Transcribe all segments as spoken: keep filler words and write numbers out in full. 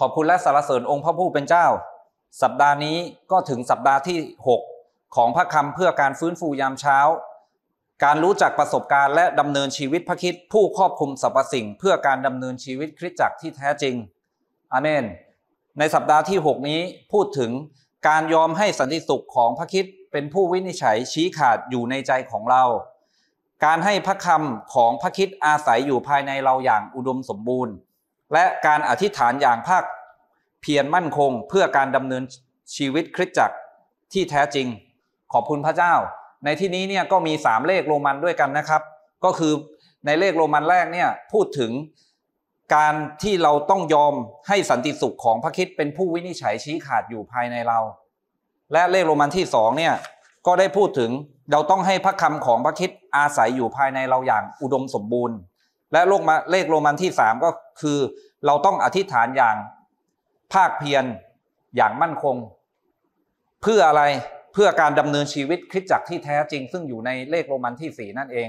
ขอบคุณและสรรเสริญองค์พระผู้เป็นเจ้าสัปดาห์นี้ก็ถึงสัปดาห์ที่หกของพระคำเพื่อการฟื้นฟูยามเช้าการรู้จักประสบการณ์และดำเนินชีวิตพระคริสต์ผู้ครอบคลุมสรรพสิ่งเพื่อการดำเนินชีวิตคริสตจักรที่แท้จริงอาเมนในสัปดาห์ที่หกนี้พูดถึงการยอมให้สันติสุขของพระคริสต์เป็นผู้วินิจฉัยชี้ขาดอยู่ในใจของเราการให้พระคำของพระคริสต์อาศัยอยู่ภายในเราอย่างอุดมสมบูรณ์และการอธิษฐานอย่างภาคเพียรมั่นคงเพื่อการดำเนินชีวิตคริสตจักรที่แท้จริงขอบคุณพระเจ้าในที่นี้เนี่ยก็มีสามเลขโรมันด้วยกันนะครับก็คือในเลขโรมันแรกเนี่ยพูดถึงการที่เราต้องยอมให้สันติสุขของพระคริสต์เป็นผู้วินิจฉัยชี้ขาดอยู่ภายในเราและเลขโรมันที่สองเนี่ยก็ได้พูดถึงเราต้องให้พระคำของพระคริสต์อาศัยอยู่ภายในเราอย่างอุดมสมบูรณ์และเลขโรมันที่สามก็คือเราต้องอธิษฐานอย่างภาคเพียรอย่างมั่นคงเพื่ออะไรเพื่อการดำเนินชีวิตคริสตจักรที่แท้จริงซึ่งอยู่ในเลขโรมันที่สี่นั่นเอง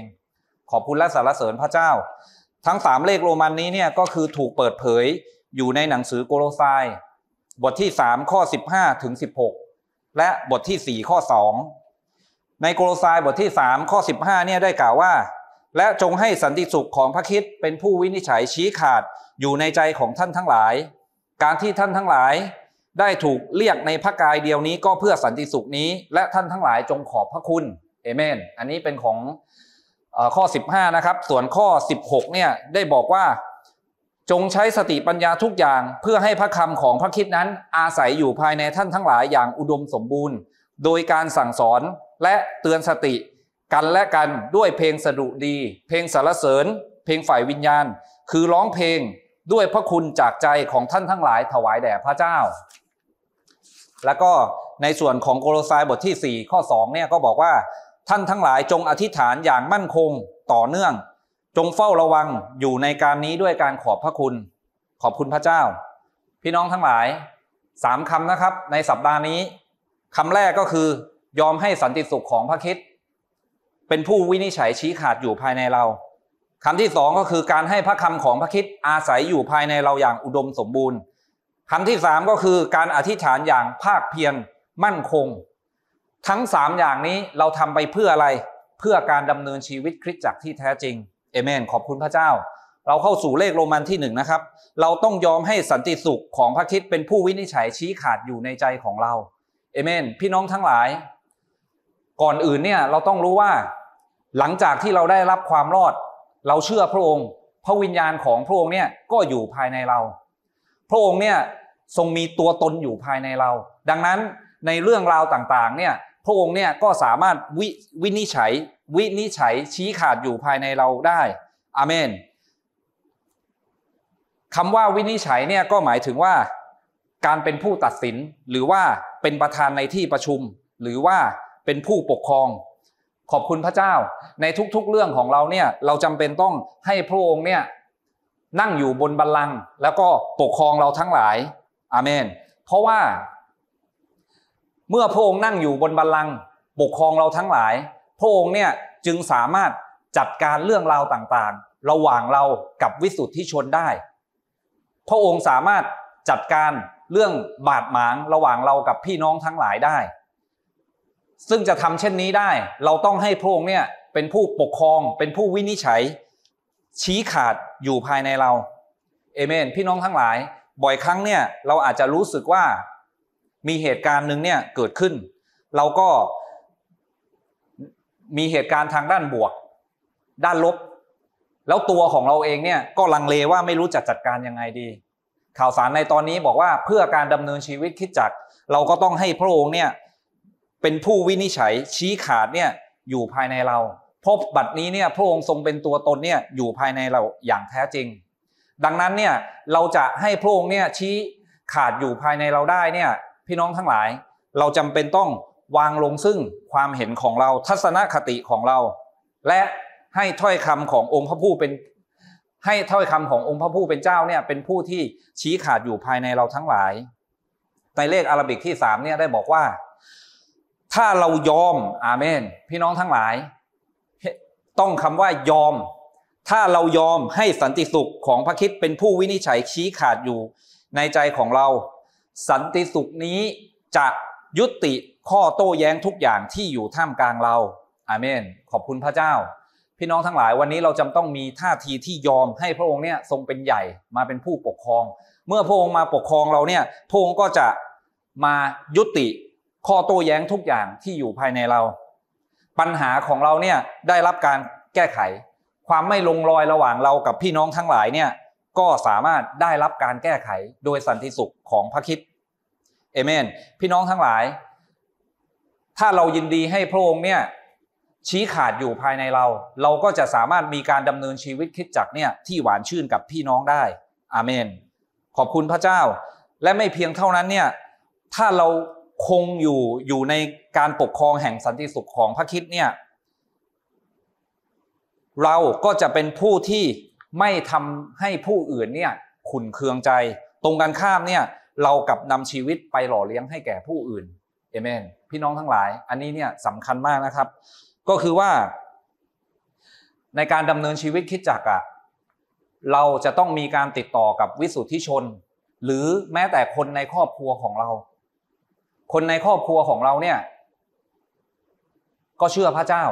ขอบคุณและสรรเสริญพระเจ้าทั้งสามเลขโรมันนี้เนี่ยก็คือถูกเปิดเผยอยู่ในหนังสือโกโลไซบทที่สามข้อสิบห้าถึงสิบหกและบทที่สี่ข้อสองในโกโลไซบทที่สามข้อสิบห้าเนี่ยได้กล่าวว่าและจงให้สันติสุขของพระคริสต์เป็นผู้วินิจฉัยชี้ขาดอยู่ในใจของท่านทั้งหลายการที่ท่านทั้งหลายได้ถูกเรียกในพระกายเดียวนี้ก็เพื่อสันติสุขนี้และท่านทั้งหลายจงขอบพระคุณเอเมนอันนี้เป็นของข้อสิบห้านะครับส่วนข้อสิบหกเนี่ยได้บอกว่าจงใช้สติปัญญาทุกอย่างเพื่อให้พระคำของพระคริสต์นั้นอาศัยอยู่ภายในท่านทั้งหลายอย่างอุดมสมบูรณ์โดยการสั่งสอนและเตือนสติกันและกันด้วยเพลงสดุดีเพลงสรรเสริญเพลงฝ่ายวิญญาณคือร้องเพลงด้วยพระคุณจากใจของท่านทั้งหลายถวายแด่พระเจ้าแล้วก็ในส่วนของโกโลไซบทที่สี่ข้อสองเนี่ยก็บอกว่าท่านทั้งหลายจงอธิษฐานอย่างมั่นคงต่อเนื่องจงเฝ้าระวังอยู่ในการนี้ด้วยการขอบพระคุณขอบคุณพระเจ้าพี่น้องทั้งหลายสามคำนะครับในสัปดาห์นี้คำแรกก็คือยอมให้สันติสุขของพระคริสต์เป็นผู้วินิจฉัยชี้ขาดอยู่ภายในเราคำที่สองก็คือการให้พระคำของพระคริสต์อาศัยอยู่ภายในเราอย่างอุดมสมบูรณ์คำที่สามก็คือการอธิษฐานอย่างภาคเพียรมั่นคงทั้งสามอย่างนี้เราทำไปเพื่ออะไรเพื่อการดำเนินชีวิตคริสตจักรที่แท้จริงเอเมนขอบคุณพระเจ้าเราเข้าสู่เลขโรมันที่หนึ่งนะครับเราต้องยอมให้สันติสุขของพระคริสต์เป็นผู้วินิจฉัยชี้ขาดอยู่ในใจของเราเอเมนพี่น้องทั้งหลายก่อนอื่นเนี่ยเราต้องรู้ว่าหลังจากที่เราได้รับความรอดเราเชื่อพระองค์พระวิญญาณของพระองค์เนี่ยก็อยู่ภายในเราพระองค์เนี่ยทรงมีตัวตนอยู่ภายในเราดังนั้นในเรื่องราวต่างๆเนี่ยพระองค์เนี่ยก็สามารถวิวินิจฉัยวินิจฉัยชี้ขาดอยู่ภายในเราได้อาเมนคำว่าวินิจฉัยเนี่ยก็หมายถึงว่าการเป็นผู้ตัดสินหรือว่าเป็นประธานในที่ประชุมหรือว่าเป็นผู้ปกครองขอบคุณพระเจ้าในทุกๆเรื่องของเราเนี่ยเราจำเป็นต้องให้พระองค์เนี่ยนั่งอยู่บนบัลลังก์แล้วก็ปกครองเราทั้งหลายอาเมนเพราะว่าเมื่อพระองค์นั่งอยู่บนบัลลังก์ปกครองเราทั้งหลายพระองค์เนี่ยจึงสามารถจัดการเรื่องราวต่างๆระหว่างเรากับวิสุทธิชนได้พระองค์สามารถจัดการเรื่องบาดหมางระหว่างเรากับพี่น้องทั้งหลายได้ซึ่งจะทำเช่นนี้ได้เราต้องให้พระองค์เนี่ยเป็นผู้ปกครองเป็นผู้วินิจฉัยชี้ขาดอยู่ภายในเราเอเมนพี่น้องทั้งหลายบ่อยครั้งเนี่ยเราอาจจะรู้สึกว่ามีเหตุการณ์หนึ่งเนี่ยเกิดขึ้นเราก็มีเหตุการณ์ทางด้านบวกด้านลบแล้วตัวของเราเองเนี่ยก็ลังเลว่าไม่รู้จะจัดการยังไงดีข่าวสารในตอนนี้บอกว่าเพื่อการดำเนินชีวิตคริสตจักรเราก็ต้องให้พระองค์เนี่ยเป็นผู้วินิจฉัยชี้ขาดเนี่ยอยู่ภายในเราเพราะบัดนี้เนี่ยพระองค์ทรงเป็นตัวตนเนี่ยอยู่ภายในเราอย่างแท้จริงดังนั้นเนี่ยเราจะให้พระองค์เนี่ยชี้ขาดอยู่ภายในเราได้เนี่ยพี่น้องทั้งหลายเราจำเป็นต้องวางลงซึ่งความเห็นของเราทัศนคติของเราและให้ถ้อยคำขององค์พระผู้เป็นให้ถ้อยคำขององค์พระผู้เป็นเจ้าเนี่ยเป็นผู้ที่ชี้ขาดอยู่ภายในเราทั้งหลายในเลขอาราบิกที่สามเนี่ยได้บอกว่าถ้าเรายอมอาเมนพี่น้องทั้งหลายต้องคำว่ายอมถ้าเรายอมให้สันติสุขของพระคริสต์เป็นผู้วินิจฉัยชี้ขาดอยู่ ในใจของเราสันติสุขนี้จะยุติข้อโต้แย้งทุกอย่างที่อยู่ท่ามกลางเราอาเมนขอบคุณพระเจ้าพี่น้องทั้งหลายวันนี้เราจำต้องมีท่าทีที่ยอมให้พระองค์เนี่ยทรงเป็นใหญ่มาเป็นผู้ปกครองเมื่อพระองค์มาปกครองเราเนี่ยพระองค์ก็จะมายุติข้อโต้แย้งทุกอย่างที่อยู่ภายในเราปัญหาของเราเนี่ยได้รับการแก้ไขความไม่ลงรอยระหว่างเรากับพี่น้องทั้งหลายเนี่ยก็สามารถได้รับการแก้ไขโดยสันติสุขของพระคริสต์เอเมนพี่น้องทั้งหลายถ้าเรายินดีให้พระองค์เนี่ยชี้ขาดอยู่ภายในเราเราก็จะสามารถมีการดำเนินชีวิตคริสตจักรเนี่ยที่หวานชื่นกับพี่น้องได้อาเมนขอบคุณพระเจ้าและไม่เพียงเท่านั้นเนี่ยถ้าเราคงอยู่อยู่ในการปกครองแห่งสันติสุขของพระคริสต์เนี่ยเราก็จะเป็นผู้ที่ไม่ทำให้ผู้อื่นเนี่ยขุ่นเคืองใจตรงกันข้ามเนี่ยเรากลับนำชีวิตไปหล่อเลี้ยงให้แก่ผู้อื่นเอเมนพี่น้องทั้งหลายอันนี้เนี่ยสำคัญมากนะครับก็คือว่าในการดำเนินชีวิตคริสตจักรอ่ะเราจะต้องมีการติดต่อกับวิสุทธิชนหรือแม้แต่คนในครอบครัวของเราคนในครอบครัวของเราเนี่ยก็เชื่อพระเจ้า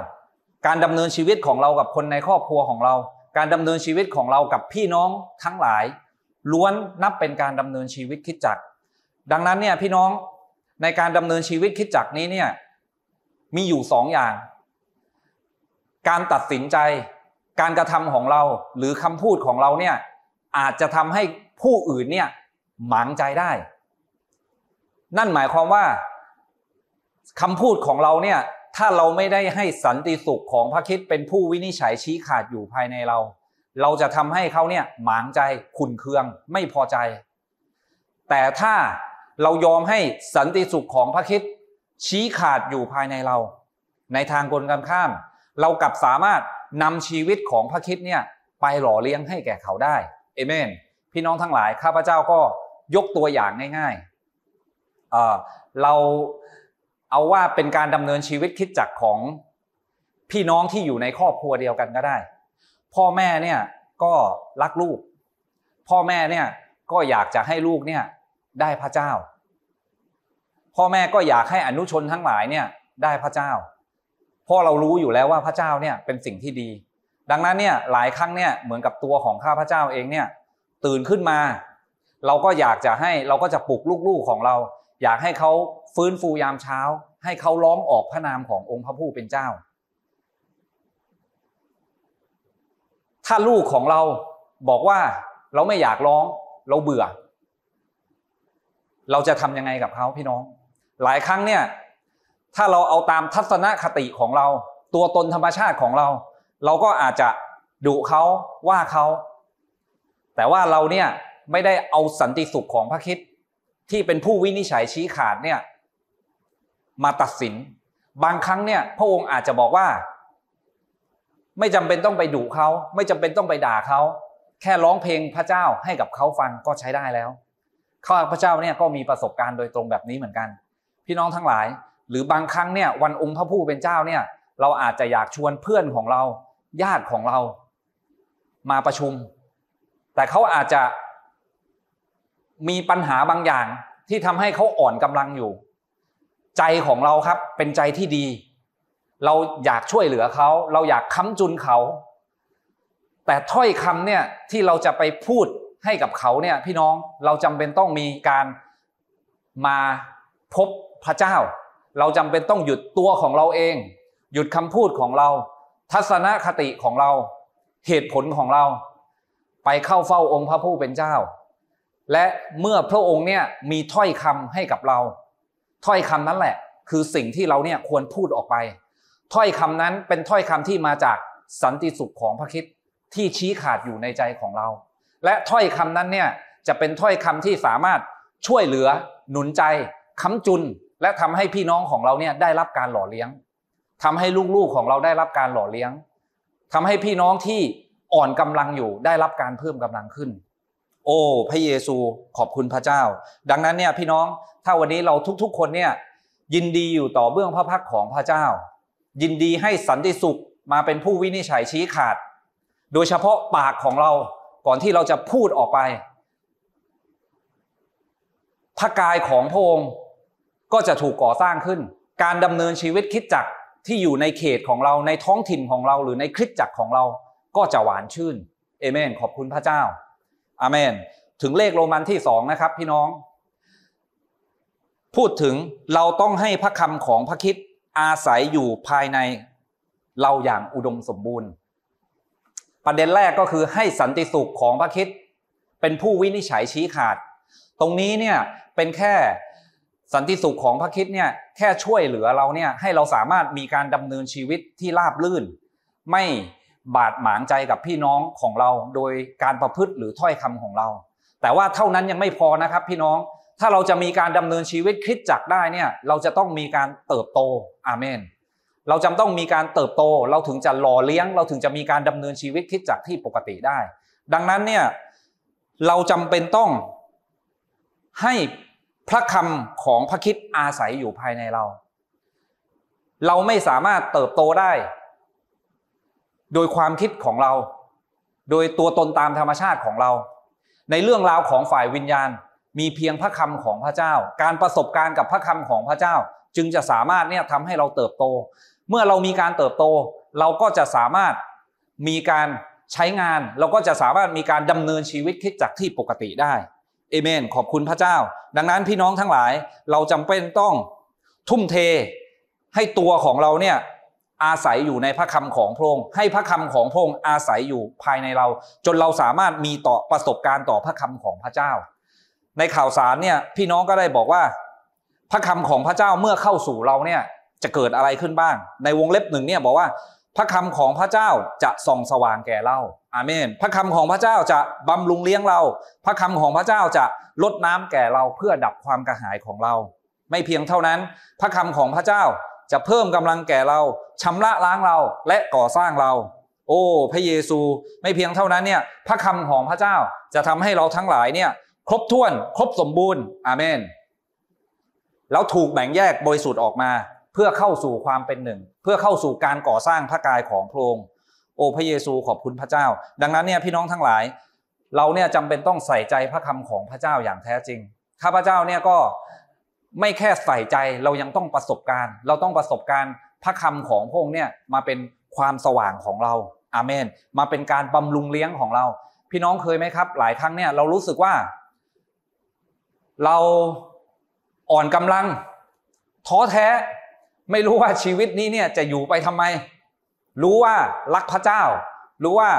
การดำเนินชีวิตของเรากับคนในครอบครัวของเราการดำเนินชีวิตของเรากับพี่น้องทั้งหลายล้วนนับเป็นการดำเนินชีวิตคริสตจักรดังนั้นเนี่ยพี่น้องในการดำเนินชีวิตคริสตจักรนี้เนี่ยมีอยู่สองอย่างการตัดสินใจการกระทำของเราหรือคำพูดของเราเนี่ยอาจจะทำให้ผู้อื่นเนี่ยหมางใจได้นั่นหมายความว่าคำพูดของเราเนี่ยถ้าเราไม่ได้ให้สันติสุขของพระคริสต์เป็นผู้วินิจฉัยชี้ขาดอยู่ภายในเราเราจะทำให้เขาเนี่ยหมางใจขุ่นเคืองไม่พอใจแต่ถ้าเรายอมให้สันติสุขของพระคริสต์ชี้ขาดอยู่ภายในเราในทางตรงกันข้ามเรากลับสามารถนำชีวิตของพระคริสต์เนี่ยไปหล่อเลี้ยงให้แก่เขาได้เอเมนพี่น้องทั้งหลายข้าพเจ้าก็ยกตัวอย่างง่ายๆ เอ่อ เราเอาว่าเป็นการดำเนินชีวิตคริสตจักรของพี่น้องที่อยู่ในครอบครัวเดียวกันก็ได้พ่อแม่เนี่ยก็รักลูกพ่อแม่เนี่ยก็อยากจะให้ลูกเนี่ยได้พระเจ้าพ่อแม่ก็อยากให้อนุชนทั้งหลายเนี่ยได้พระเจ้าเพราะเรารู้อยู่แล้วว่าพระเจ้าเนี่ยเป็นสิ่งที่ดีดังนั้นเนี่ยหลายครั้งเนี่ยเหมือนกับตัวของข้าพเจ้าเองเนี่ยตื่นขึ้นมาเราก็อยากจะให้เราก็จะปลุกลูกๆของเราอยากให้เขาฟื้นฟูยามเช้าให้เขาร้องออกพระนามขององค์พระผู้เป็นเจ้าถ้าลูกของเราบอกว่าเราไม่อยากร้องเราเบื่อเราจะทำยังไงกับเขาพี่น้องหลายครั้งเนี่ยถ้าเราเอาตามทัศนคติของเราตัวตนธรรมชาติของเราเราก็อาจจะดุเขาว่าเขาแต่ว่าเราเนี่ยไม่ได้เอาสันติสุขของพระคริสต์ที่เป็นผู้วินิจฉัยชี้ขาดเนี่ยมาตัดสินบางครั้งเนี่ยพระองค์อาจจะบอกว่าไม่จำเป็นต้องไปดุเขาไม่จำเป็นต้องไปด่าเขาแค่ร้องเพลงพระเจ้าให้กับเขาฟังก็ใช้ได้แล้วข้าพเจ้าเนี่ยก็มีประสบการณ์โดยตรงแบบนี้เหมือนกันพี่น้องทั้งหลายหรือบางครั้งเนี่ยวันองค์พระผู้เป็นเจ้าเนี่ยเราอาจจะอยากชวนเพื่อนของเราญาติของเรามาประชุมแต่เขาอาจจะมีปัญหาบางอย่างที่ทำให้เขาอ่อนกำลังอยู่ใจของเราครับเป็นใจที่ดีเราอยากช่วยเหลือเขาเราอยากค้ำจุนเขาแต่ถ้อยคำเนี่ยที่เราจะไปพูดให้กับเขาเนี่ยพี่น้องเราจำเป็นต้องมีการมาพบพระเจ้าเราจำเป็นต้องหยุดตัวของเราเองหยุดคำพูดของเราทัศนคติของเราเหตุผลของเราไปเข้าเฝ้าองค์พระผู้เป็นเจ้าและเมื่อพระองค์เนี่ยมีถ้อยคำให้กับเราถ้อยคำนั้นแหละคือสิ่งที่เราเนี่ยควรพูดออกไปถ้อยคำนั้นเป็นถ้อยคำที่มาจากสันติสุขของพระคริสต์ที่ชี้ขาดอยู่ในใจของเราและถ้อยคำนั้นเนี่ยจะเป็นถ้อยคำที่สามารถช่วยเหลือหนุนใจค้ำจุนและทำให้พี่น้องของเราเนี่ยได้รับการหล่อเลี้ยงทำให้ลูกๆของเราได้รับการหล่อเลี้ยงทำให้พี่น้องที่อ่อนกำลังอยู่ได้รับการเพิ่มกำลังขึ้นโอ้พระเยซูขอบคุณพระเจ้าดังนั้นเนี่ยพี่น้องถ้าวันนี้เราทุกๆคนเนี่ยยินดีอยู่ต่อเบื้องพระพักของพระเจ้ายินดีให้สันติสุขมาเป็นผู้วินิจฉัยชี้ขาดโดยเฉพาะปากของเราก่อนที่เราจะพูดออกไป พระกายของพระองค์ก็จะถูกก่อสร้างขึ้นการดำเนินชีวิตคริสตจักรที่อยู่ในเขตของเราในท้องถิ่นของเราหรือในคริสตจักรของเราก็จะหวานชื่นเอเมนขอบคุณพระเจ้าอาเมนถึงเลขโรมันที่สองนะครับพี่น้องพูดถึงเราต้องให้พระคำของพระคริสต์อาศัยอยู่ภายในเราอย่างอุดมสมบูรณ์ประเด็นแรกก็คือให้สันติสุขของพระคริสต์เป็นผู้วินิจฉัยชี้ขาดตรงนี้เนี่ยเป็นแค่สันติสุขของพระคริสต์เนี่ยแค่ช่วยเหลือเราเนี่ยให้เราสามารถมีการดำเนินชีวิตที่ราบรื่นไม่บาดหมางใจกับพี่น้องของเราโดยการประพฤติหรือถ้อยคำของเราแต่ว่าเท่านั้นยังไม่พอนะครับพี่น้องถ้าเราจะมีการดำเนินชีวิตคริสตจักรได้เนี่ยเราจะต้องมีการเติบโตอาเมนเราจำต้องมีการเติบโตเราถึงจะหล่อเลี้ยงเราถึงจะมีการดำเนินชีวิตคริสตจักรที่ปกติได้ดังนั้นเนี่ยเราจำเป็นต้องให้พระคำของพระคริสต์อาศัยอยู่ภายในเราเราไม่สามารถเติบโตได้โดยความคิดของเราโดยตัวตนตามธรรมชาติของเราในเรื่องราวของฝ่ายวิญญาณมีเพียงพระคำของพระเจ้าการประสบการณ์กับพระคำของพระเจ้าจึงจะสามารถเนี่ยทำให้เราเติบโตเมื่อเรามีการเติบโตเราก็จะสามารถมีการใช้งานเราก็จะสามารถมีการดำเนินชีวิตคริสตจักรที่ปกติได้เอเมนขอบคุณพระเจ้าดังนั้นพี่น้องทั้งหลายเราจำเป็นต้องทุ่มเทให้ตัวของเราเนี่ยอาศัยอยู่ในพระคำของพระองค์ให้พระคำของพระองค์อาศัยอยู่ภายในเราจนเราสามารถมีต่อประสบการณ์ต่อพระคำของพระเจ้าในข่าวสารเนี่ยพี่น้องก็ได้บอกว่าพระคำของพระเจ้าเมื่อเข้าสู่เราเนี่ยจะเกิดอะไรขึ้นบ้างในวงเล็บหนึ่งเนี่ยบอกว่าพระคำของพระเจ้าจะส่องสว่างแก่เราอาเมนพระคำของพระเจ้าจะบำรุงเลี้ยงเราพระคำของพระเจ้าจะลดน้ำแก่เราเพื่อดับความกระหายของเราไม่เพียงเท่านั้นพระคำของพระเจ้าจะเพิ่มกำลังแก่เราชำระล้างเราและก่อสร้างเราโอ้พระเยซูไม่เพียงเท่านั้นเนี่ยพระคำของพระเจ้าจะทำให้เราทั้งหลายเนี่ยครบถ้วนครบสมบูรณ์อาเมนแล้วถูกแบ่งแยกบริสุทธิ์ออกมาเพื่อเข้าสู่ความเป็นหนึ่งเพื่อเข้าสู่การก่อสร้างพระกายของพระองค์โอ้พระเยซูขอบคุณพระเจ้าดังนั้นเนี่ยพี่น้องทั้งหลายเราเนี่ยจำเป็นต้องใส่ใจพระคำของพระเจ้าอย่างแท้จริงข้าพเจ้าเนี่ยก็ไม่แค่ใส่ใจเรายังต้องประสบการณ์เราต้องประสบการณ์พระคำของพระองค์เนี่ยมาเป็นความสว่างของเราอาเมนมาเป็นการบำรุงเลี้ยงของเราพี่น้องเคยไหมครับหลายครั้งเนี่ยเรารู้สึกว่าเราอ่อนกำลังท้อแท้ไม่รู้ว่าชีวิตนี้เนี่ยจะอยู่ไปทำไมรู้ว่ารักพระเจ้ารู้ว่า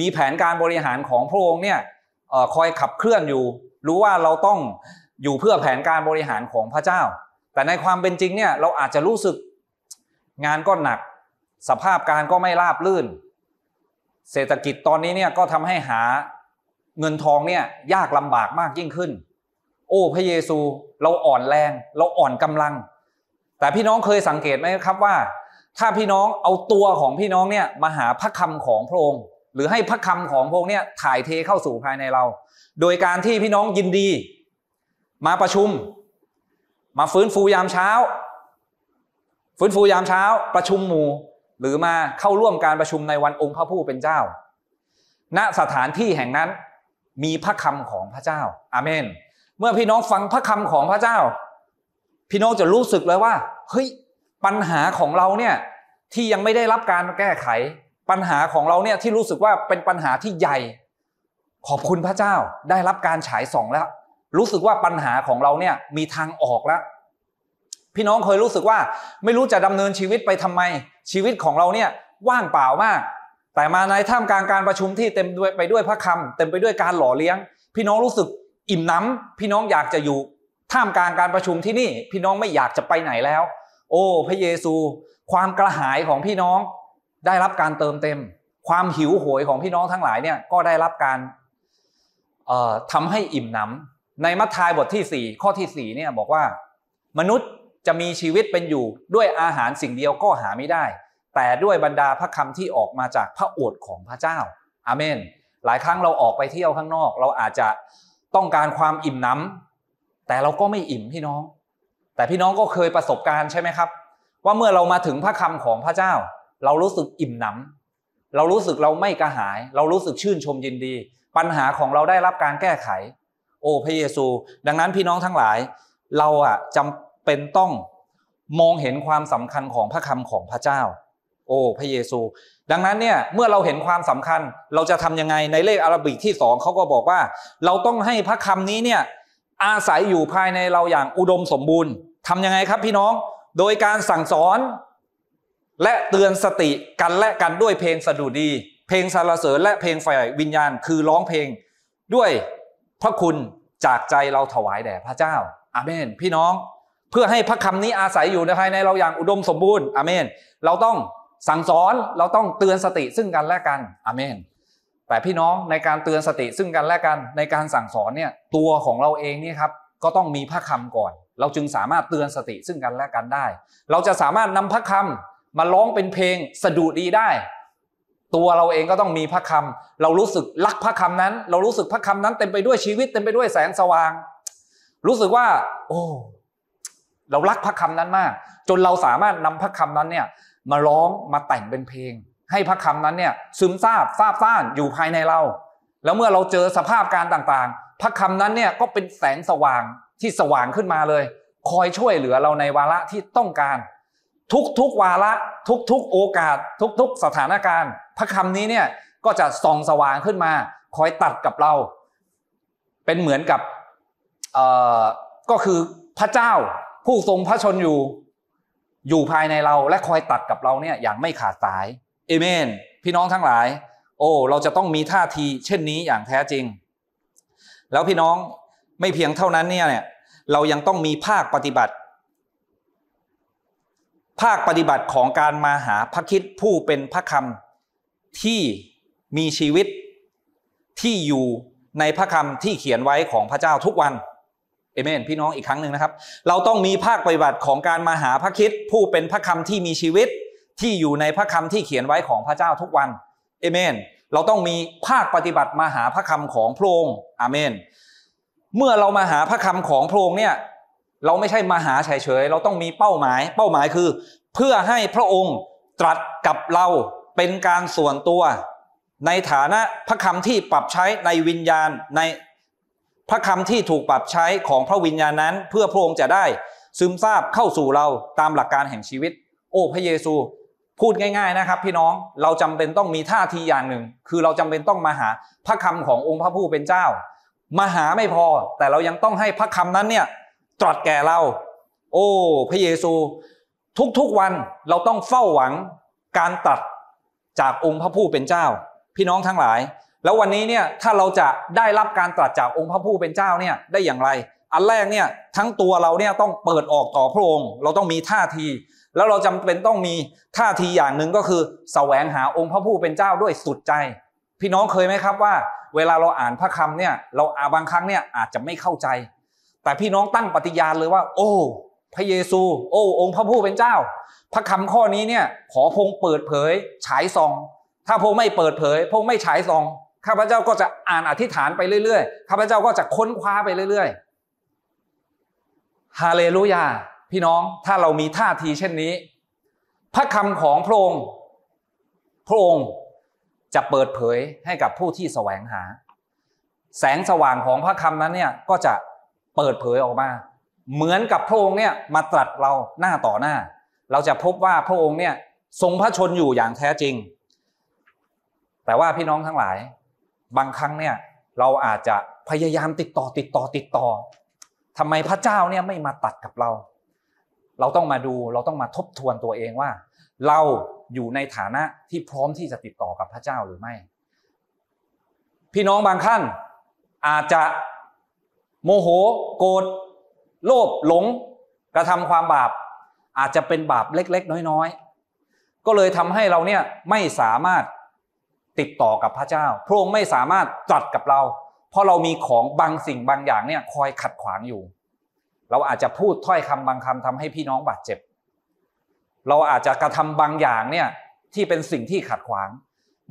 มีแผนการบริหารของพระองค์เนี่ยคอยขับเคลื่อนอยู่รู้ว่าเราต้องอยู่เพื่อแผนการบริหารของพระเจ้าแต่ในความเป็นจริงเนี่ยเราอาจจะรู้สึกงานก็หนักสภาพการก็ไม่ราบรื่นเศรษฐกิจตอนนี้เนี่ยก็ทำให้หาเงินทองเนี่ยยากลำบากมากยิ่งขึ้นโอ้พระเยซูเราอ่อนแรงเราอ่อนกำลังแต่พี่น้องเคยสังเกตไหมครับว่าถ้าพี่น้องเอาตัวของพี่น้องเนี่ยมาหาพระคำของพระองค์หรือให้พระคำของพระองค์เนี่ยถ่ายเทเข้าสู่ภายในเราโดยการที่พี่น้องยินดีมาประชุมมาฟื้นฟูยามเช้าฟื้นฟูยามเช้าประชุมหมู่หรือมาเข้าร่วมการประชุมในวันองค์พระผู้เป็นเจ้าณสถานที่แห่งนั้นมีพระคำของพระเจ้าอาเมนเมื่อพี่น้องฟังพระคำของพระเจ้าพี่น้องจะรู้สึกเลยว่าเฮ้ยปัญหาของเราเนี่ยที่ยังไม่ได้รับการแก้ไขปัญหาของเราเนี่ยที่รู้สึกว่าเป็นปัญหาที่ใหญ่ขอบคุณพระเจ้าได้รับการฉายส่องแล้วรู้สึกว่าปัญหาของเราเนี่ยมีทางออกแล้วพี่น้องเคยรู้สึกว่าไม่รู้จะดำเนินชีวิตไปทำไมชีวิตของเราเนี่ยว่างเปล่ามากแต่มาในท่ามกลางการประชุมที่เต็มไปด้วยพระคำเต็มไปด้วยการหล่อเลี้ยงพี่น้องรู้สึกอิ่มน้ำพี่น้องอยากจะอยู่ท่ามกลางการประชุมที่นี่พี่น้องไม่อยากจะไปไหนแล้วโอ้พระเยซูความกระหายของพี่น้องได้รับการเติมเต็มความหิวโหยของพี่น้องทั้งหลายเนี่ยก็ได้รับการทำให้อิ่มหนำในมัทธิวบทที่สี่ข้อที่สี่เนี่ยบอกว่ามนุษย์จะมีชีวิตเป็นอยู่ด้วยอาหารสิ่งเดียวก็หาไม่ได้แต่ด้วยบรรดาพระคำที่ออกมาจากพระโอษฐ์ของพระเจ้าอาเมนหลายครั้งเราออกไปเที่ยวข้างนอกเราอาจจะต้องการความอิ่มหนำแต่เราก็ไม่อิ่มพี่น้องแต่พี่น้องก็เคยประสบการณ์ใช่ไหมครับว่าเมื่อเรามาถึงพระคำของพระเจ้าเรารู้สึกอิ่มหนำเรารู้สึกเราไม่กระหายเรารู้สึกชื่นชมยินดีปัญหาของเราได้รับการแก้ไขโอ อ้พระเยซูดังนั้นพี่น้องทั้งหลายเราอ่ะจำเป็นต้องมองเห็นความสำคัญของพระคำของพระเจ้าโอ้พระเยซูดังนั้นเนี่ยเมื่อเราเห็นความสำคัญเราจะทำยังไงในเลขอาหรับิกที่สองเขาก็บอกว่าเราต้องให้พระคำนี้เนี่ยอาศัยอยู่ภายในเราอย่างอุดมสมบูรณ์ทำยังไงครับพี่น้องโดยการสั่งสอนและเตือนสติกันและกันด้วยเพลงสดุดีเพลงสรรเสริญและเพลงฝ่ายวิญญาณคือร้องเพลงด้วยพระคุณจากใจเราถวายแด่พระเจ้าอาเมนพี่น้องเพื่อให้พระคำนี้อาศัยอยู่ในภายในเราอย่างอุดมสมบูรณ์อาเมนเราต้องสั่งสอนเราต้องเตือนสติซึ่งกันและกันอาเมนแต่พี่น้องในการเตือนสติซึ่งกันและกันในการสั่งสอนเนี่ยตัวของเราเองนี่ครับก็ต้องมีพระคำก่อนเราจึงสามารถเตือนสติซึ่งกันและกันได้เราจะสามารถนำพระคำมาร้องเป็นเพลงสดุดีได้ตัวเราเองก็ต้องมีพระคำเรารู้สึกรักพระคำนั้นเรารู้สึกพระคำนั้นเต็มไปด้วยชีวิตเต็มไปด้วยแสงสว่างรู้สึกว่าโอ้เรารักพระคำนั้นมากจนเราสามารถนำพระคำนั้นเนี่ยมาร้องมาแต่งเป็นเพลงให้พระคำนั้นเนี่ยซึมซาบซาบซ่านอยู่ภายในเราแล้วเมื่อเราเจอสภาพการต่างๆพระคำนั้นเนี่ยก็เป็นแสงสว่างที่สว่างขึ้นมาเลยคอยช่วยเหลือเราในวาระที่ต้องการทุกๆวาระทุกๆโอกาสทุกๆสถานการณ์พระคำนี้เนี่ยก็จะส่องสว่างขึ้นมาคอยตัดกับเราเป็นเหมือนกับเอ่อก็คือพระเจ้าผู้ทรงพระชนอยู่อยู่ภายในเราและคอยตัดกับเราเนี่ยอย่างไม่ขาดสายเอเมนพี่น้องทั้งหลายโอ้เราจะต้องมีท่าทีเช่นนี้อย่างแท้จริงแล้วพี่น้องไม่เพียงเท่านั้นเนี่ยเรายังต้องมีภาคปฏิบัติภาคปฏิบัติของการมาหาพระคริสต์ผู้เป็นพระคำที่มีชีวิตที่อยู่ในพระคำที่เขียนไว้ของพระเจ้าทุกวันเอเมนพี่น้องอีกครั้งหนึ่งนะครับเราต้องมีภาคปฏิบัติของการมาหาพระคริสต์ผู้เป็นพระคำที่มีชีวิตที่อยู่ในพระคำที่เขียนไว้ของพระเจ้าทุกวันเอเมนเราต้องมีภาคปฏิบัติมาหาพระคำของพระองค์อาเมนเมื่อเรามาหาพระคำของพระองค์เนี่ยเราไม่ใช่มาหาเฉยๆเราต้องมีเป้าหมายเป้าหมายคือเพื่อให้พระองค์ตรัสกับเราเป็นการส่วนตัวในฐานะพระคำที่ปรับใช้ในวิญญาณในพระคำที่ถูกปรับใช้ของพระวิญญาณนั้นเพื่อพระองค์จะได้ซึมซาบเข้าสู่เราตามหลักการแห่งชีวิตโอ้พระเยซูพูดง่ายๆนะครับพี่น้องเราจำเป็นต้องมีท่าทีอย่างหนึ่งคือเราจำเป็นต้องมาหาพระคำขององค์พระผู้เป็นเจ้ามาหาไม่พอแต่เรายังต้องให้พระคำนั้นเนี่ยตรัสแก่เราโอ้พระเยซูทุกๆวันเราต้องเฝ้าหวังการตรัสจากองค์พระผู้เป็นเจ้าพี่น้องทั้งหลายแล้ววันนี้เนี่ยถ้าเราจะได้รับการตรัสจากองค์พระผู้เป็นเจ้าเนี่ยได้อย่างไรอันแรกเนี่ยทั้งตัวเราเนี่ยต้องเปิดออกต่อพระองค์เราต้องมีท่าทีแล้วเราจำเป็นต้องมีท่าทีอย่างหนึ่งก็คือแสวงหาองค์พระผู้เป็นเจ้าด้วยสุดใจพี่น้องเคยไหมครับว่าเวลาเราอ่านพระคำเนี่ยเราบางครั้งเนี่ยอาจจะไม่เข้าใจแต่พี่น้องตั้งปฏิญาณเลยว่าโอ้พระเยซูโอ้องค์พระผู้เป็นเจ้าพระคำข้อนี้เนี่ยขอพงเปิดเผยฉายส่องถ้าพงไม่เปิดเผยพงไม่ฉายส่องข้าพเจ้าก็จะอ่านอธิษฐานไปเรื่อยๆข้าพเจ้าก็จะค้นคว้าไปเรื่อยๆฮาเลลูยาพี่น้องถ้าเรามีท่าทีเช่นนี้พระคำของพระองค์พระองค์จะเปิดเผยให้กับผู้ที่แสวงหาแสงสว่างของพระคำนั้นเนี่ยก็จะเปิดเผยออกมาเหมือนกับพระองค์เนี่ยมาตรัสเราหน้าต่อหน้าเราจะพบว่าพระองค์เนี่ยทรงพระชนอยู่อย่างแท้จริงแต่ว่าพี่น้องทั้งหลายบางครั้งเนี่ยเราอาจจะพยายามติดต่อติดต่อติดต่อทำไมพระเจ้าเนี่ยไม่มาตรัสกับเราเราต้องมาดูเราต้องมาทบทวนตัวเองว่าเราอยู่ในฐานะที่พร้อมที่จะติดต่อกับพระเจ้าหรือไม่พี่น้องบางท่านอาจจะโมโหโกรธโลภหลงกระทำความบาปอาจจะเป็นบาปเล็กๆน้อยๆก็เลยทำให้เราเนี่ยไม่สามารถติดต่อกับพระเจ้าพระองค์ไม่สามารถตรัสกับเราเพราะเรามีของบางสิ่งบางอย่างเนี่ยคอยขัดขวางอยู่เราอาจจะพูดถ้อยคำบางคำทำให้พี่น้องบาดเจ็บเราอาจจะกระทำบางอย่างเนี่ยที่เป็นสิ่งที่ขัดขวาง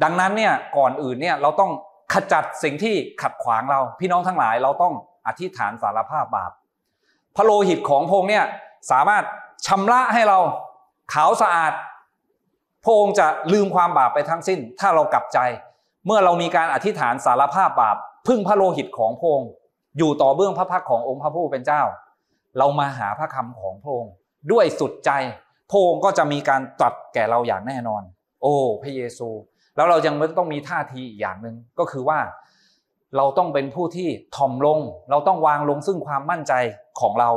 ดังนั้นเนี่ยก่อนอื่นเนี่ยเราต้องขจัดสิ่งที่ขัดขวางเราพี่น้องทั้งหลายเราต้องอธิษฐานสารภาพบาปพระโลหิตของพระองค์เนี่ยสามารถชำระให้เราขาวสะอาดพระองค์จะลืมความบาปไปทั้งสิ้นถ้าเรากลับใจเมื่อเรามีการอธิษฐานสารภาพบาปพึ่งพระโลหิตของพระองค์ อยู่ต่อเบื้องพระพักขององค์พระผู้เป็นเจ้าเรามาหาพระคำของพระองค์ด้วยสุดใจพระองค์ก็จะมีการตรัสแก่เราอย่างแน่นอนโอ้พระเยซูแล้วเรายังต้องมีท่าทีอีกอย่างหนึ่งก็คือว่าเราต้องเป็นผู้ที่ถ่อมลงเราต้องวางลงซึ่งความมั่นใจของเรา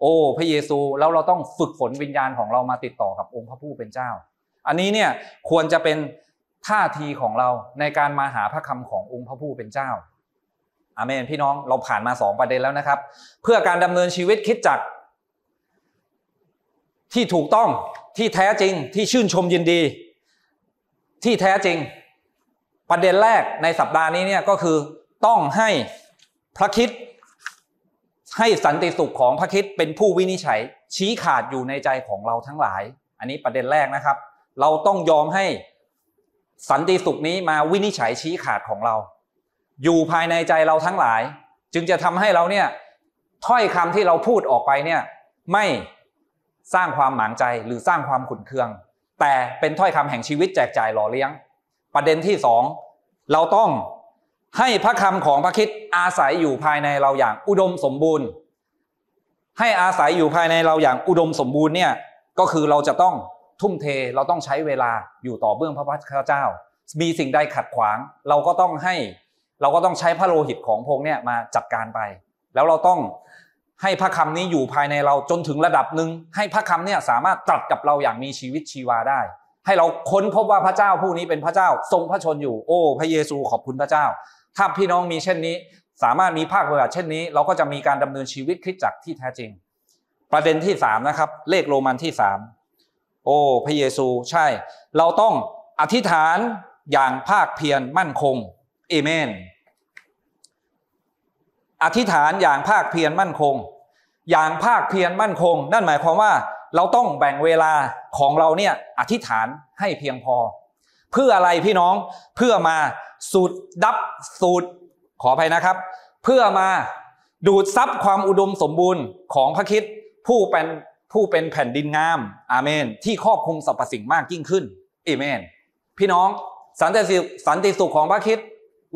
โอ้พระเยซูแล้วเราต้องฝึกฝนวิญญาณของเรามาติดต่อกับองค์พระผู้เป็นเจ้าอันนี้เนี่ยควรจะเป็นท่าทีของเราในการมาหาพระคำขององค์พระผู้เป็นเจ้าอาเมนพี่น้องเราผ่านมาสองประเด็นแล้วนะครับเพื่อการดำเนินชีวิตคริสตจักรที่ถูกต้องที่แท้จริงที่ชื่นชมยินดีที่แท้จริงประเด็นแรกในสัปดาห์นี้เนี่ยก็คือต้องให้พระคริสต์ให้สันติสุขของพระคริสต์เป็นผู้วินิจฉัยชี้ขาดอยู่ในใจของเราทั้งหลายอันนี้ประเด็นแรกนะครับเราต้องยอมให้สันติสุขนี้มาวินิจฉัยชี้ขาดของเราอยู่ภายในใจเราทั้งหลายจึงจะทำให้เราเนี่ยถ้อยคำที่เราพูดออกไปเนี่ยไม่สร้างความหมางใจหรือสร้างความขุ่นเคืองแต่เป็นถ้อยคำแห่งชีวิตแจกจ่ายหล่อเลี้ยงประเด็นที่สองเราต้องให้พระคำของพระคริสต์อาศัยอยู่ภายในเราอย่างอุดมสมบูรณ์ให้อาศัยอยู่ภายในเราอย่างอุดมสมบูรณ์เนี่ยก็คือเราจะต้องทุ่มเทเราต้องใช้เวลาอยู่ต่อเบื้องพระพักตร์พระเจ้ามีสิ่งใดขัดขวางเราก็ต้องให้เราก็ต้องใช้พระโลหิตของพระองค์เนี่ยมาจัดการไปแล้วเราต้องให้พระคำนี้อยู่ภายในเราจนถึงระดับหนึ่งให้พระคำเนี่ยสามารถตรัสกับเราอย่างมีชีวิตชีวาได้ให้เราค้นพบว่าพระเจ้าผู้นี้เป็นพระเจ้าทรงพระชนอยู่โอ้พระเยซูขอบคุณพระเจ้าถ้าพี่น้องมีเช่นนี้สามารถมีภาคปฏิบัติเช่นนี้เราก็จะมีการดำเนินชีวิตคริสตจักรที่แท้จริงประเด็นที่สามนะครับเลขโรมันที่สามโอ้พระเยซูใช่เราต้องอธิษฐานอย่างภาคเพียรมั่นคงเอเมนอธิษฐานอย่างภาคเพียรมั่นคงอย่างภาคเพียรมั่นคงนั่นหมายความว่าเราต้องแบ่งเวลาของเราเนี่ยอธิษฐานให้เพียงพอเพื่ออะไรพี่น้องเพื่อมาสูดดับสูดขออภัยนะครับเพื่อมาดูดซับความอุดมสมบูรณ์ของพระคริสต์ผู้เป็นผู้เป็นแผ่นดินงามอาเมนที่ครอบคลุมสรรพสิ่งมากยิ่งขึ้นเอเมนพี่น้องสันติสุขสันติสุขของพระคริสต์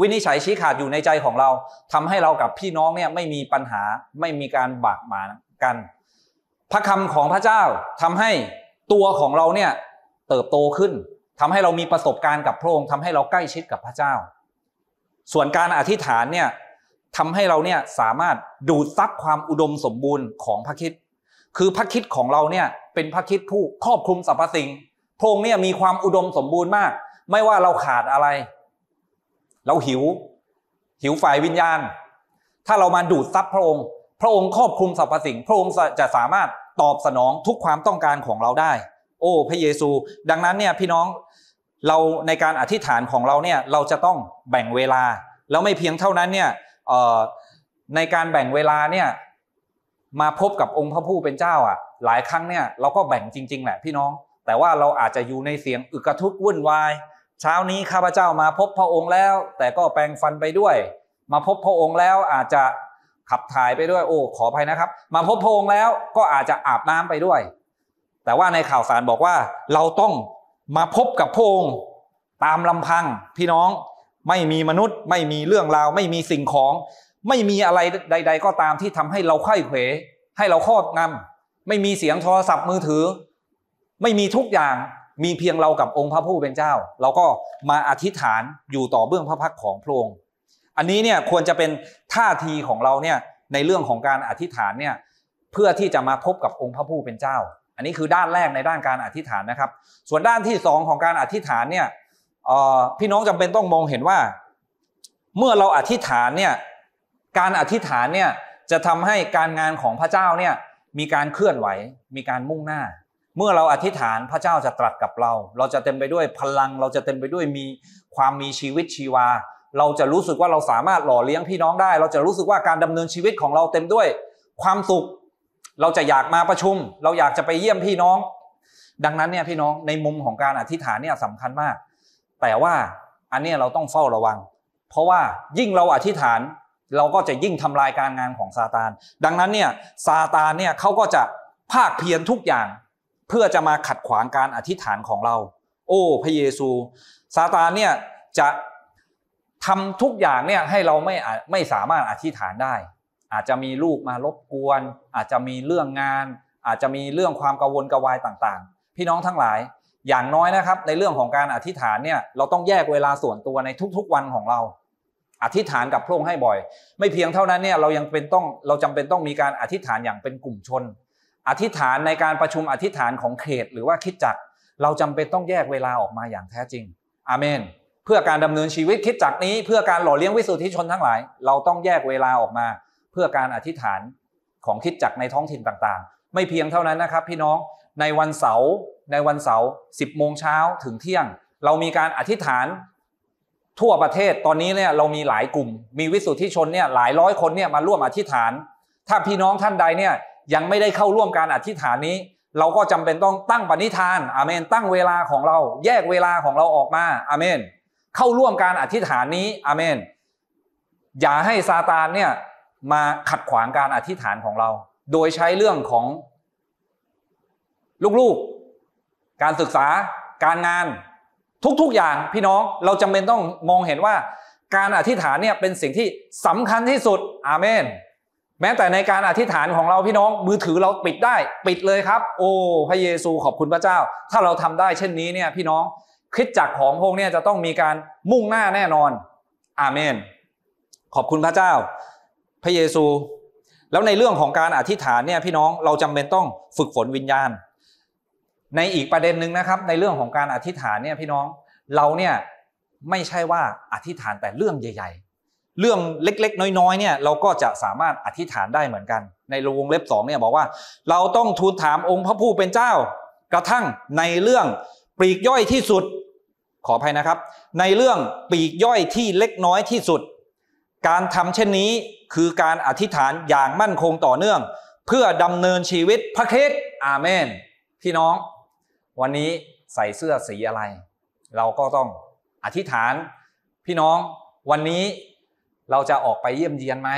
วินิจฉัยชี้ขาดอยู่ในใจของเราทำให้เรากับพี่น้องเนี่ยไม่มีปัญหาไม่มีการบาดหมางกันพระคำของพระเจ้าทำให้ตัวของเราเนี่ยเติบโตขึ้นทำให้เรามีประสบการณ์กับพระองค์ทำให้เราใกล้ชิดกับพระเจ้าส่วนการอธิษฐานเนี่ยทำให้เราเนี่ยสามารถดูดซับความอุดมสมบูรณ์ของพระคริสต์คือพระคริสต์ของเราเนี่ยเป็นพระคริสต์ผู้ครอบคลุมสรรพสิ่งพระองค์เนี่ยมีความอุดมสมบูรณ์มากไม่ว่าเราขาดอะไรเราหิวหิวฝ่ายวิญญาณถ้าเรามาดูดซับพระองค์พระองค์ครอบคลุมสรรพสิ่งพระองค์จะสามารถตอบสนองทุกความต้องการของเราได้โอ้พระเยซูดังนั้นเนี่ยพี่น้องเราในการอธิษฐานของเราเนี่ยเราจะต้องแบ่งเวลาแล้วไม่เพียงเท่านั้นเนี่ยในการแบ่งเวลาเนี่ยมาพบกับองค์พระผู้เป็นเจ้าอ่ะหลายครั้งเนี่ยเราก็แบ่งจริงๆแหละพี่น้องแต่ว่าเราอาจจะอยู่ในเสียงอึกระทึกวุ่นวายเช้านี้ข้าพเจ้ามาพบพระองค์แล้วแต่ก็แปรงฟันไปด้วยมาพบพระองค์แล้วอาจจะขับถ่ายไปด้วยโอ้ขออภัยนะครับมาพบพระองค์แล้วก็อาจจะอาบน้ำไปด้วยแต่ว่าในข่าวสารบอกว่าเราต้องมาพบกับพระองค์ตามลำพังพี่น้องไม่มีมนุษย์ไม่มีเรื่องราวไม่มีสิ่งของไม่มีอะไรใดๆก็ตามที่ทำให้เราไขว้เขวให้เราครอบงำไม่มีเสียงโทรศัพท์มือถือไม่มีทุกอย่างมีเพียงเรากับองค์พระผู้เป็นเจ้าเราก็มาอธิษฐานอยู่ต่อเบื้องพระพักของพระองค์อันนี้เนี่ยควรจะเป็นท่าทีของเราเนี่ยในเรื่องของการอธิษฐานเนี่ยเพื่อที่จะมาพบกับองค์พระผู้เป็นเจ้าอันนี้คือด้านแรกในด้านการอธิษฐานนะครับส่วนด้านที่สองของการอธิษฐานเนี่ยพี่น้องจำเป็นต้องมองเห็นว่าเมื่อเราอธิษฐานเนี่ยการอธิษฐานเนี่ยจะทำให้การงานของพระเจ้าเนี่ยมีการเคลื่อนไหวมีการมุ่งหน้าเมื่อเราอธิษฐานพระเจ้าจะตรัสกับเราเราจะเต็มไปด้วยพลังเราจะเต็มไปด้วยมีความมีชีวิตชีวาเราจะรู้สึกว่าเราสามารถหล่อเลี้ยงพี่น้องได้เราจะรู้สึกว่าการดำเนินชีวิตของเราเต็มด้วยความสุขเราจะอยากมาประชุมเราอยากจะไปเยี่ยมพี่น้องดังนั้นเนี่ยพี่น้องในมุมของการอธิษฐานเนี่ยสำคัญมากแต่ว่าอันนี้เราต้องเฝ้าระวังเพราะว่ายิ่งเราอธิษฐานเราก็จะยิ่งทำลายการงานของซาตานดังนั้นเนี่ยซาตานเนี่ยเขาก็จะภาคเพียรทุกอย่างเพื่อจะมาขัดขวางการอธิษฐานของเราโอ้พระเยซูซาตานเนี่ยจะทำทุกอย่างเนี่ยให้เราไม่ไม่สามารถอธิษฐานได้ อาจจะมีลูกมารบกวนอาจจะมีเรื่องงานอาจจะมีเรื่องความกังวลกระวายต่างๆพี่น้องทั้งหลายอย่างน้อยนะครับในเรื่องของการอธิษฐานเนี่ยเราต้องแยกเวลาส่วนตัวในทุกๆวันของเราอธิษฐานกับพระองค์ให้บ่อยไม่เพียงเท่านั้นเนี่ยเรายังเป็นต้องเราจำเป็นต้องมีการอธิษฐานอย่างเป็นกลุ่มชนอธิษฐานในการประชุมอธิษฐานของเขตหรือว่าคริสตจักรเราจำเป็นต้องแยกเวลาออกมาอย่างแท้จริงอาเมนเพื่อการดำเนินชีวิตคริสตจักรนี้เพื่อการหล่อเลี้ยงวิสุทธิชนทั้งหลายเราต้องแยกเวลาออกมาเพื่อการอธิษฐานของคริสตจักรในท้องถิ่นต่างๆไม่เพียงเท่านั้นนะครับพี่น้องในวันเสาร์ในวันเสาร์สิบโมงเช้าถึงเที่ยงเรามีการอธิษฐานทั่วประเทศตอนนี้เนี่ยเรามีหลายกลุ่มมีวิสุทธิชนเนี่ยหลายร้อยคนเนี่ยมาร่วมอธิษฐานถ้าพี่น้องท่านใดเนี่ยยังไม่ได้เข้าร่วมการอธิษฐานนี้เราก็จำเป็นต้องตั้งปณิธานอาเมนตั้งเวลาของเราแยกเวลาของเราออกมาอาเมนเข้าร่วมการอธิษฐานนี้อาเมนอย่าให้ซาตานเนี่ยมาขัดขวางการอธิษฐานของเราโดยใช้เรื่องของลูกๆการศึกษาการงานทุกๆอย่างพี่น้องเราจำเป็นต้องมองเห็นว่าการอธิษฐานเนี่ยเป็นสิ่งที่สำคัญที่สุดอาเมนแม้แต่ในการอธิษฐานของเราพี่น้องมือถือเราปิดได้ปิดเลยครับโอ้พระเยซูขอบคุณพระเจ้าถ้าเราทำได้เช่นนี้เนี่ยพี่น้องคริสตจักรของพระองค์เนี่ยจะต้องมีการมุ่งหน้าแน่นอนอาเมนขอบคุณพระเจ้าพระเยซูแล้วในเรื่องของการอธิษฐานเนี่ยพี่น้องเราจำเป็นต้องฝึกฝนวิญญาณในอีกประเด็นหนึ่งนะครับในเรื่องของการอธิษฐานเนี่ยพี่น้องเราเนี่ยไม่ใช่ว่าอธิษฐานแต่เรื่องใหญ่ๆเรื่องเล็กๆน้อยๆเนี่ยเราก็จะสามารถอธิษฐานได้เหมือนกันในวงเล็บสองเนี่ยบอกว่าเราต้องทูลถามองค์พระผู้เป็นเจ้ากระทั่งในเรื่องปลีกย่อยที่สุดขออภัยนะครับในเรื่องปลีกย่อยที่เล็กน้อยที่สุดการทำเช่นนี้คือการอธิษฐานอย่างมั่นคงต่อเนื่องเพื่อดำเนินชีวิตพระคริสต์อาเมนพี่น้องวันนี้ใส่เสื้อสีอะไรเราก็ต้องอธิษฐานพี่น้องวันนี้เราจะออกไปเยี่ยมเยียนไหม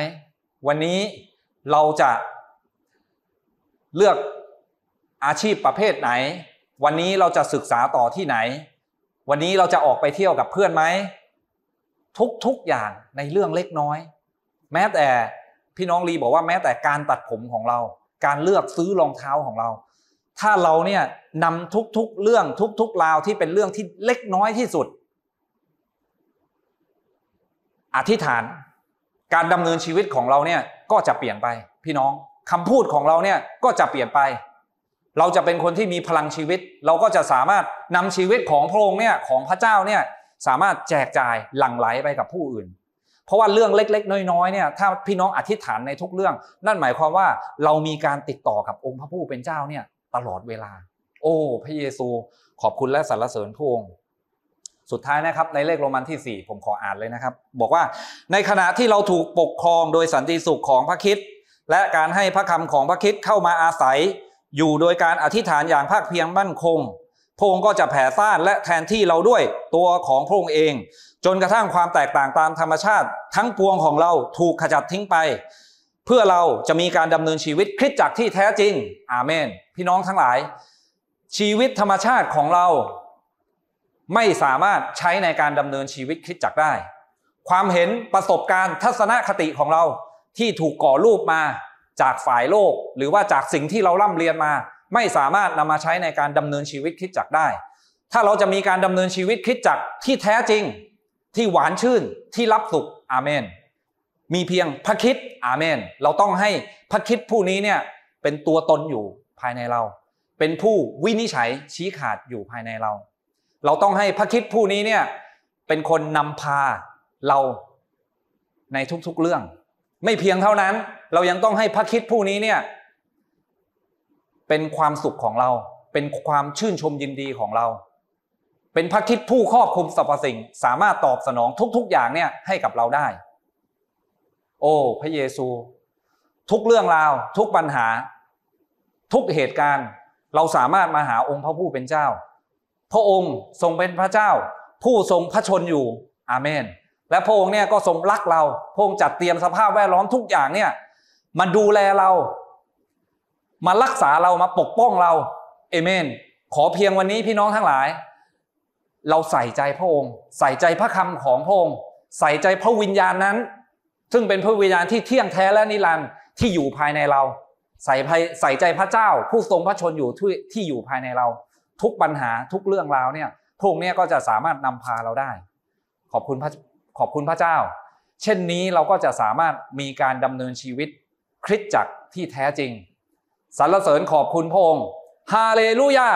วันนี้เราจะเลือกอาชีพประเภทไหนวันนี้เราจะศึกษาต่อที่ไหนวันนี้เราจะออกไปเที่ยวกับเพื่อนไหมทุกๆอย่างในเรื่องเล็กน้อยแม้แต่พี่น้องลีบอกว่าแม้แต่การตัดผมของเราการเลือกซื้อรองเท้าของเราถ้าเราเนี่ยนำทุกๆเรื่องทุกๆราวที่เป็นเรื่องที่เล็กน้อยที่สุดอธิษฐานการดำเนินชีวิตของเราเนี่ยก็จะเปลี่ยนไปพี่น้องคำพูดของเราเนี่ยก็จะเปลี่ยนไปเราจะเป็นคนที่มีพลังชีวิตเราก็จะสามารถนำชีวิตของพระองค์เนี่ยของพระเจ้าเนี่ยสามารถแจกจ่ายหลั่งไหลไปกับผู้อื่นเพราะว่าเรื่องเล็กๆน้อยๆเนี่ยถ้าพี่น้องอธิษฐานในทุกเรื่องนั่นหมายความว่าเรามีการติดต่อกับองค์พระผู้เป็นเจ้าเนี่ยตลอดเวลาโอ้พระเยซูขอบคุณและสรรเสริญพระองค์สุดท้ายนะครับในเลขโรมันที่สี่ผมขออ่านเลยนะครับบอกว่าในขณะที่เราถูกปกครองโดยสันติสุขของพระคริสต์และการให้พระคำของพระคริสต์เข้ามาอาศัยอยู่โดยการอธิษฐานอย่างภาคเพียรมั่นคงพระองค์ก็จะแผ่ซ่านและแทนที่เราด้วยตัวของพระองค์เองจนกระทั่งความแตกต่างตามธรรมชาติทั้งปวงของเราถูกขจัดทิ้งไปเพื่อเราจะมีการดำเนินชีวิตคริสตจักรที่แท้จริงอาเมนพี่น้องทั้งหลายชีวิตธรรมชาติของเราไม่สามารถใช้ในการดำเนินชีวิตคริสตจักรได้ความเห็นประสบการณ์ทัศนคติของเราที่ถูกก่อรูปมาจากฝ่ายโลกหรือว่าจากสิ่งที่เราร่ำเรียนมาไม่สามารถนำมาใช้ในการดำเนินชีวิตคริสตจักรได้ถ้าเราจะมีการดำเนินชีวิตคริสตจักรที่แท้จริงที่หวานชื่นที่รับสุขอาเมนมีเพียงพระคริสต์อาเมนเราต้องให้พระคริสต์ผู้นี้เนี่ยเป็นตัวตนอยู่ภายในเราเป็นผู้วินิจฉัยชี้ขาดอยู่ภายในเราเราต้องให้พระคริสต์ผู้นี้เนี่ยเป็นคนนำพาเราในทุกๆเรื่องไม่เพียงเท่านั้นเรายังต้องให้พระคริสต์ผู้นี้เนี่ยเป็นความสุขของเราเป็นความชื่นชมยินดีของเราเป็นพระคริสต์ผู้ครอบคลุมสรรพสิ่งสามารถตอบสนองทุกๆอย่างเนี่ยให้กับเราได้โอ้พระเยซูทุกเรื่องราวทุกปัญหาทุกเหตุการณ์เราสามารถมาหาองค์พระผู้เป็นเจ้าพระองค์ทรงเป็นพระเจ้าผู้ทรงพระชนอยู่อาเมนและพระองค์เนี่ยก็ทรงรักเราพระองค์จัดเตรียมสภาพแวดล้อมทุกอย่างเนี่ยมาดูแลเรามารักษาเรามาปกป้องเราเอเมนขอเพียงวันนี้พี่น้องทั้งหลายเราใส่ใจพระองค์ใส่ใจพระคำของพระองค์ใส่ใจพระวิญญาณนั้น ซึ่งเป็นพระวิญญาณที่เที่ยงแท้และนิรันดร์ที่อยู่ภายในเราใส่ใส่ใจพระเจ้าผู้ทรงพระชนอยู่ที่อยู่ภายในเราทุกปัญหาทุกเรื่องราวเนี่ยพระองค์เนี่ยก็จะสามารถนำพาเราได้ขอบคุณพระขอบคุณพระเจ้าเช่นนี้เราก็จะสามารถมีการดำเนินชีวิตคริสตจักรที่แท้จริงสรรเสริญขอบคุณพระองค์ฮาเลลูยา